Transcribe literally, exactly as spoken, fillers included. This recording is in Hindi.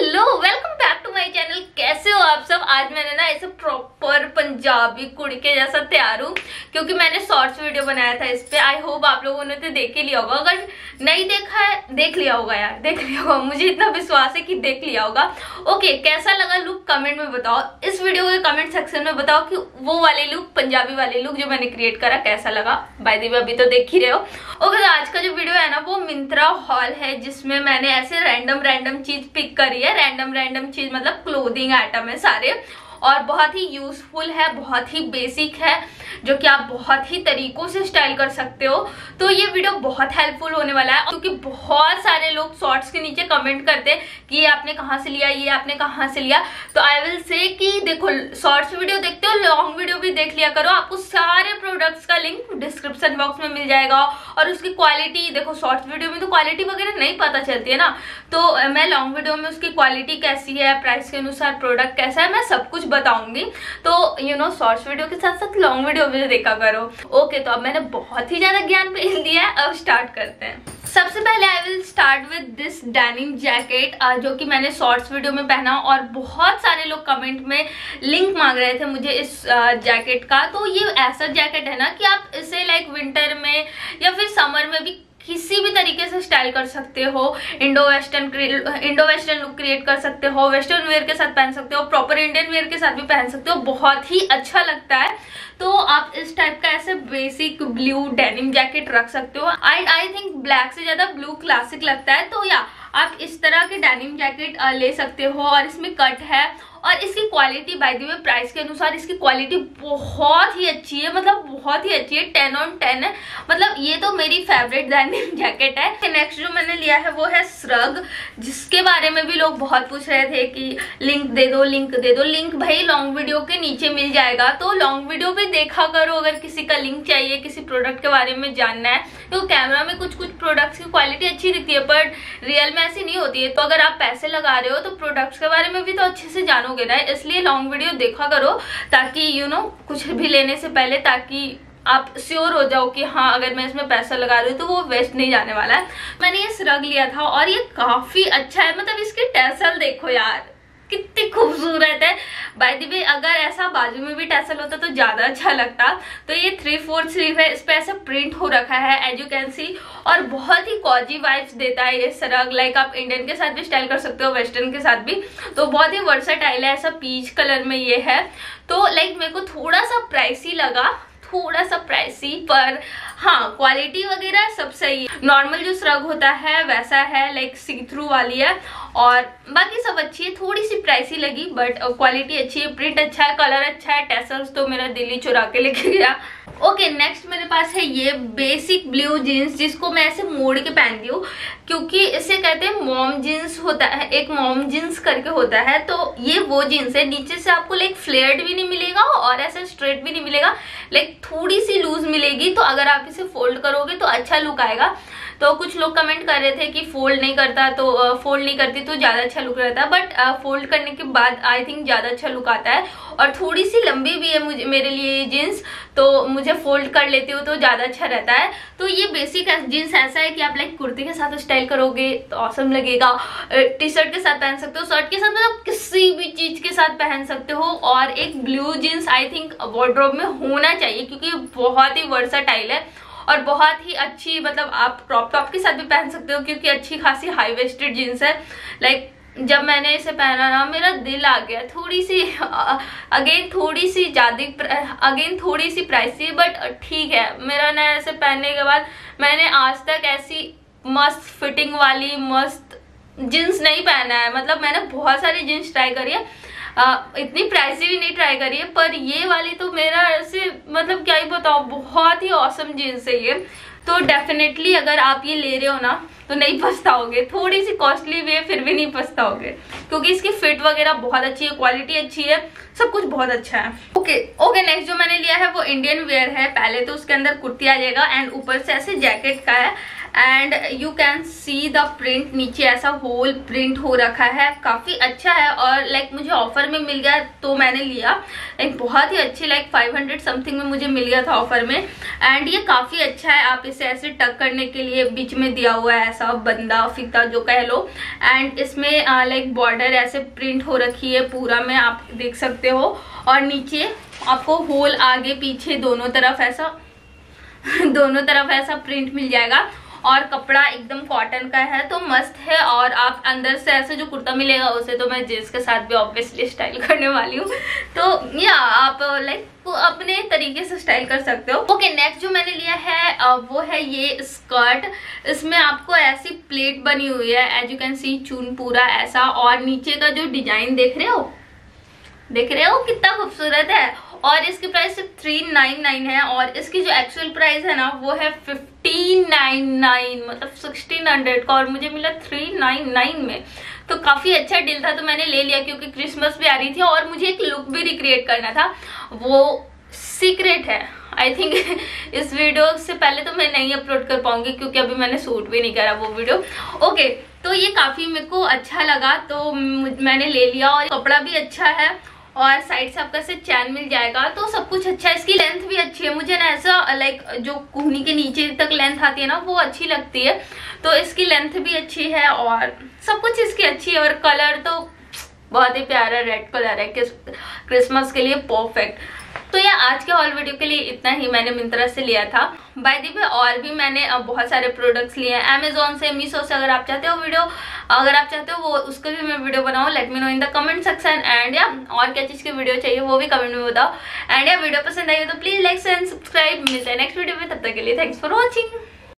Hello welcome back to my channel. कैसे हो आप सब। आज मैंने ना ऐसे प्रॉपर पंजाबी कुड़ी के जैसा तैयार हूँ क्योंकि मैंने शॉर्ट्स वीडियो बनाया था इस पे। आई होप आप लोगों ने तो देख ही लिया होगा, अगर नहीं देखा है देख लिया होगा यार, देख लिया होगा, मुझे इतना विश्वास है कि देख लिया होगा। ओके, कैसा लगा लुक कमेंट में बताओ, इस वीडियो के कमेंट सेक्शन में बताओ कि वो वाले लुक, पंजाबी वाले लुक जो मैंने क्रिएट करा, कैसा लगा। बाय द वे अभी तो देख ही रहे हो। ओके, तो आज का जो वीडियो है ना वो मिंत्रा हॉल है, जिसमें मैंने ऐसे रैंडम रैंडम चीज पिक करी है। रैंडम रैंडम चीज मतलब क्लोथिंग आइटम है सारे, और बहुत ही यूजफुल है, बहुत ही बेसिक है, जो कि आप बहुत ही तरीकों से स्टाइल कर सकते हो। तो ये वीडियो बहुत हेल्पफुल होने वाला है क्योंकि बहुत सारे लोग शॉर्ट्स के नीचे कमेंट करते हैं कि ये आपने कहाँ से लिया, ये आपने कहाँ से लिया। तो आई विल से कि देखो, शॉर्ट्स वीडियो देखते हो, लॉन्ग वीडियो भी देख लिया करो। आपको सारे प्रोडक्ट्स का लिंक डिस्क्रिप्शन बॉक्स में मिल जाएगा। और उसकी क्वालिटी देखो, शॉर्ट्स वीडियो में तो क्वालिटी वगैरह नहीं पता चलती है ना, तो मैं लॉन्ग वीडियो में उसकी क्वालिटी कैसी है, प्राइस के अनुसार प्रोडक्ट कैसा है, मैं सब कुछ बताऊंगी। तो यू नो शॉर्ट्स वीडियो के साथ साथ लॉन्ग वीडियो भी देखा करो। ओके, तो अब मैंने बहुत ही ज्यादा ज्ञान पेल दिया है, अब स्टार्ट करते हैं। सबसे पहले I will start with this denim jacket, जो कि मैंने शॉर्ट्स वीडियो में पहना, और बहुत सारे लोग कमेंट में लिंक मांग रहे थे मुझे इस जैकेट का। तो ये ऐसा जैकेट है ना कि आप इसे लाइक विंटर में या फिर समर में भी किसी भी तरीके से स्टाइल कर सकते हो। Indo western Indo western look create कर सकते हो, वेस्टर्न वेयर के साथ पहन सकते हो, प्रॉपर इंडियन वेयर के साथ भी पहन सकते हो, बहुत ही अच्छा लगता है। तो आप इस टाइप का ऐसे बेसिक ब्लू डेनिम जैकेट रख सकते हो। आई आई थिंक ब्लैक से ज्यादा ब्लू क्लासिक लगता है। तो या आप इस तरह के डेनिम जैकेट ले सकते हो, और इसमें कट है, और इसकी quality by the way price के अनुसार इसकी क्वालिटी बहुत ही अच्छी है, मतलब बहुत ही अच्छी है, टेन ऑन टेन है। मतलब ये तो मेरी फेवरेट डेनिम जैकेट है। नेक्स्ट जो मैंने लिया है वो है स्रग, जिसके बारे में भी लोग बहुत पूछ रहे थे कि लिंक दे दो, लिंक दे दो। लिंक भाई लॉन्ग वीडियो के नीचे मिल जाएगा, तो लॉन्ग वीडियो भी देखा करो अगर किसी का लिंक चाहिए, किसी प्रोडक्ट के बारे में जानना है। तो कैमरा में कुछ कुछ प्रोडक्ट्स की क्वालिटी अच्छी दिखती है बट रियल में ऐसी नहीं होती है। तो अगर आप पैसे लगा रहे हो तो प्रोडक्ट्स के बारे में भी तो अच्छे से जानो, इसलिए लॉन्ग वीडियो देखा करो, ताकि यू नो कुछ भी लेने से पहले, ताकि आप श्योर हो जाओ कि हाँ अगर मैं इसमें पैसा लगा रही हूँ तो वो वेस्ट नहीं जाने वाला है। मैंने ये स्रग लिया था और ये काफी अच्छा है, मतलब इसके टैसल देखो यार कितनी खूबसूरत है। बाय द वे अगर ऐसा बाजू में भी टैसल होता तो ज्यादा अच्छा लगता। तो ये थ्री फोर्थ स्लीव है, इस पर ऐसा प्रिंट हो रखा है एज यू कैन सी, और बहुत ही कॉजी वाइब्स देता है ये सरग। लाइक आप इंडियन के साथ भी स्टाइल कर सकते हो, वेस्टर्न के साथ भी, तो बहुत ही वर्सेटाइल है। ऐसा पीच कलर में ये है, तो लाइक मेरे को थोड़ा सा प्राइसी लगा, थोड़ा सा प्राइसी, पर हाँ क्वालिटी वगैरह सब सही है। नॉर्मल जो स्रग होता है वैसा है, लाइक सी थ्रू वाली है, और बाकी सब अच्छी है। थोड़ी सी प्राइसी लगी बट क्वालिटी अच्छी है, प्रिंट अच्छा है, कलर अच्छा है, टैसल्स तो मेरा दिल ही चुरा के लेके गया। ओके, नेक्स्ट मेरे पास है ये बेसिक ब्लू जीन्स, जिसको मैं ऐसे मोड़ के पहनती हूँ क्योंकि इसे कहते हैं मॉम जीन्स होता है, एक मॉम जीन्स करके होता है। तो ये वो जीन्स है, नीचे से आपको लाइक फ्लेयर्ड भी नहीं मिलेगा और ऐसे स्ट्रेट भी नहीं मिलेगा, लाइक थोड़ी सी लूज मिलेगी। तो अगर आप इसे फोल्ड करोगे तो अच्छा लुक आएगा। तो कुछ लोग कमेंट कर रहे थे कि फोल्ड नहीं करता, तो फोल्ड नहीं करती तो ज़्यादा अच्छा लुक रहता है, बट फोल्ड करने के बाद आई थिंक ज़्यादा अच्छा लुक आता है। और थोड़ी सी लंबी भी है मुझे, मेरे लिए ये जीन्स, तो मुझे फोल्ड कर लेती हूँ तो ज़्यादा अच्छा रहता है। तो ये बेसिक जीन्स ऐसा है कि आप लाइक कुर्ती के साथ स्टाइल करोगे तो ऑसम लगेगा, टी शर्ट के साथ पहन सकते हो, शर्ट के साथ, मतलब किसी भी चीज़ के साथ पहन सकते हो। और एक blue jeans I think wardrobe में होना चाहिए क्योंकि बहुत ही वर्सेटाइल है और बहुत ही अच्छी, मतलब आप क्रॉप टॉप के साथ भी पहन सकते हो क्योंकि अच्छी खासी हाई वेस्टेड जीन्स है। लाइक जब मैंने इसे पहना ना मेरा दिल आ गया। थोड़ी सी अगेन थोड़ी सी ज़्यादा अगेन थोड़ी सी प्राइसी बट ठीक है। मेरा ना ऐसे पहनने के बाद मैंने आज तक ऐसी मस्त फिटिंग वाली मस्त जीन्स नहीं पहना है। मतलब मैंने बहुत सारी जीन्स ट्राई करी है, आ, इतनी प्राइसी भी नहीं ट्राई करी है, पर ये वाली तो मेरा ऐसे, मतलब क्या ही बताओ, बहुत ही ऑसम जीन्स है ये। तो डेफिनेटली अगर आप ये ले रहे हो ना तो नहीं पछताओगे। थोड़ी सी कॉस्टली भी है फिर भी नहीं पछताओगे क्योंकि इसकी फिट वगैरह बहुत अच्छी है, क्वालिटी अच्छी है, सब कुछ बहुत अच्छा है। ओके ओके नेक्स्ट जो मैंने लिया है वो इंडियन वेयर है। पहले तो उसके अंदर कुर्ती आ जाएगा एंड ऊपर से ऐसे जैकेट का है। And you can see the print, नीचे ऐसा होल प्रिंट हो रखा है, काफ़ी अच्छा है और लाइक like, मुझे ऑफर में मिल गया तो मैंने लिया, लाइक बहुत ही अच्छी लाइक फाइव हंड्रेड समथिंग में मुझे मिल गया था ऑफर में। एंड ये काफ़ी अच्छा है, आप इसे ऐसे टक करने के लिए बीच में दिया हुआ है ऐसा बंदा फीता जो कह लो। एंड इसमें लाइक uh, बॉर्डर like, ऐसे प्रिंट हो रखी है पूरा में, आप देख सकते हो, और नीचे आपको होल आगे पीछे दोनों तरफ ऐसा दोनों तरफ ऐसा प्रिंट मिल जाएगा। और कपड़ा एकदम कॉटन का है तो मस्त है। और आप अंदर से ऐसे जो कुर्ता मिलेगा उसे तो मैं जींस के साथ भी ऑब्वियसली स्टाइल करने वाली हूँ, तो या आप लाइक अपने तरीके से स्टाइल कर सकते हो। ओके, नेक्स्ट जो मैंने लिया है वो है ये स्कर्ट। इसमें आपको ऐसी प्लेट बनी हुई है, एज यू कैन सी चून पूरा ऐसा, और नीचे का जो डिजाइन देख रहे हो देख रहे हो कितना खूबसूरत है। और इसकी प्राइस सिर्फ थ्री नाइन नाइन है और इसकी जो एक्चुअल प्राइस है ना वो है फिफ्टीन नाइन नाइन, मतलब सिक्सटीन हंड्रेड का, और मुझे मिला थ्री नाइन नाइन में। तो काफ़ी अच्छा डील था तो मैंने ले लिया, क्योंकि क्रिसमस भी आ रही थी और मुझे एक लुक भी रिक्रिएट करना था, वो सीक्रेट है। आई थिंक इस वीडियो से पहले तो मैं नहीं अपलोड कर पाऊंगी क्योंकि अभी मैंने शूट भी नहीं करा वो वीडियो। ओके, तो ये काफ़ी मेरे को अच्छा लगा तो मैंने ले लिया, और कपड़ा भी अच्छा है और साइड से आपका से चैन मिल जाएगा, तो सब कुछ अच्छा है। इसकी लेंथ भी अच्छी है, मुझे ना ऐसा लाइक जो कोहनी के नीचे तक लेंथ आती है ना वो अच्छी लगती है, तो इसकी लेंथ भी अच्छी है और सब कुछ इसकी अच्छी है। और कलर तो बहुत ही प्यारा रेड कलर है, क्रिसमस के लिए परफेक्ट। तो यह आज के हॉल वीडियो के लिए इतना ही, मैंने मिंत्रा से लिया था। बाय द वे और भी मैंने बहुत सारे प्रोडक्ट्स लिए हैं अमेजोन से, मीशो से। अगर आप चाहते हो वीडियो अगर आप चाहते हो वो उसका भी मैं वीडियो बनाऊँ, let me know in the comment section. And या और क्या चीज़ की वीडियो चाहिए वो भी कमेंट में बताओ। एंड या वीडियो पसंद आई तो प्लीज़ लाइक एंड सब्सक्राइब। मिलते हैं नेक्स्ट वीडियो में, तब तक के लिए थैंक्स फॉर वॉचिंग।